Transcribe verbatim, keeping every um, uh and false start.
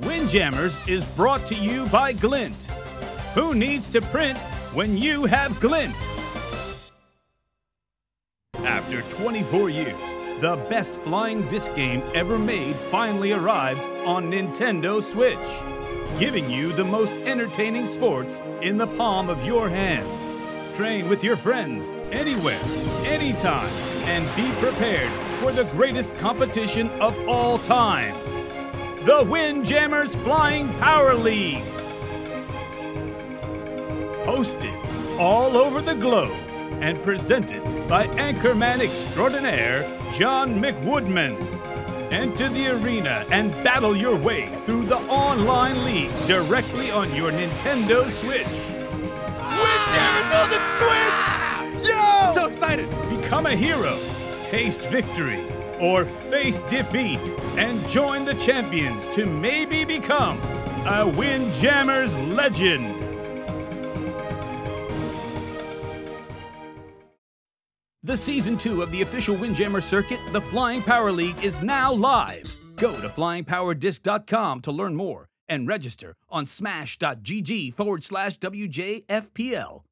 Windjammers is brought to you by Glint. Who needs to print when you have Glint? After twenty-four years, the best flying disc game ever made finally arrives on Nintendo Switch, giving you the most entertaining sports in the palm of your hands. Train with your friends anywhere, anytime, and be prepared for the greatest competition of all time, the Windjammers Flying Power League. Hosted all over the globe and presented by anchorman extraordinaire John McWoodman. Enter the arena and battle your way through the online leagues directly on your Nintendo Switch. Windjammers on the Switch! Yo! I'm so excited! Become a hero, taste victory, or face defeat, and join the champions to maybe become a Windjammers legend. The Season two of the official Windjammer circuit, the Flying Power League, is now live. Go to flying power disc dot com to learn more and register on smash dot G G forward slash W J F P L.